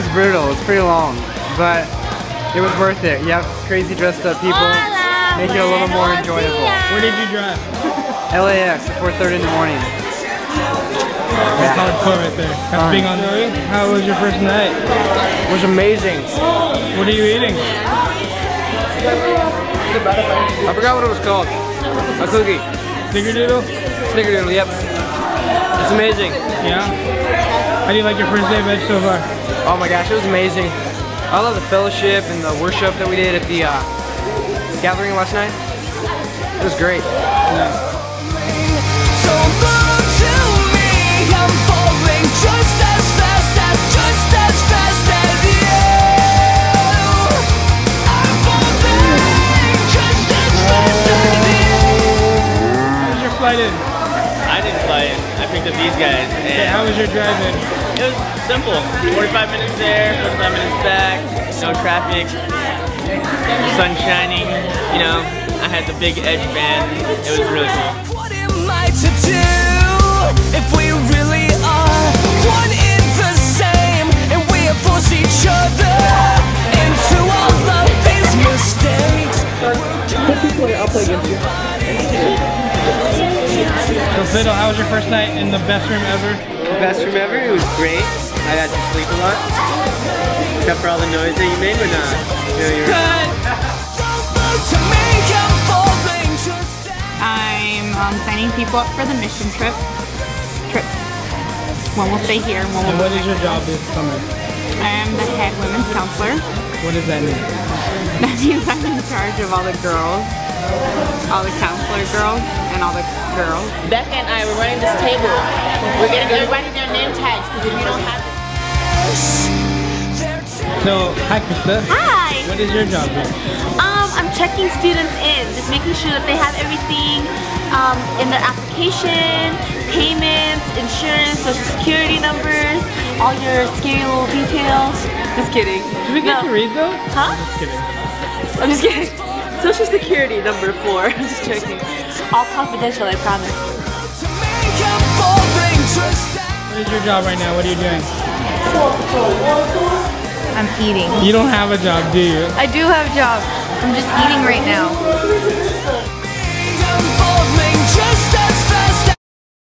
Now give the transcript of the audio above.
was brutal. It's pretty long, but it was worth it. You have crazy dressed up people, make it a little more enjoyable. Where did you drive? LAX at 4:30 in the morning. That's hardcore right there. After being on the road, how was your first night? It was amazing. What are you eating? I forgot what it was called. A cookie. Snickerdoodle? Snickerdoodle, yep. It's amazing. Yeah? How do you like your first day of Edge so far? Oh my gosh, it was amazing. I love the fellowship and the worship that we did at the gathering last night. It was great. Yeah. I didn't fly in. I picked up these guys. And how was your drive in? It was simple. 45 minutes there, 45 minutes back. No traffic. Sun shining. You know, I had the big Edge band. It was really cool. What am I to do if we really are one in the same and we force each other into all of these mistakes? I'll play against you. So Fiddle, how was your first night in the best room ever? Best room ever? It was great. I got to sleep a lot. Except for all the noise that you made when you were... I'm signing people up for the mission trips. One will stay here and one will... And what is your job this summer? I am the head women's counselor. What does that mean? That means I'm in charge of all the girls. All the counselor girls and all the girls. Becca and I, we're running this table. We're getting everybody their name tags because if you don't have it. So, hi Krista. Hi. What is your job here? I'm checking students in, just making sure that they have everything in their application, payments, insurance, social security numbers, all your scary little details. Just kidding. Did we get to read those? Huh? Just kidding. I'm just kidding. Social security number 4, I'm just checking. All confidential, I promise. What is your job right now? What are you doing? I'm eating. You don't have a job, do you? I do have a job. I'm just eating right now.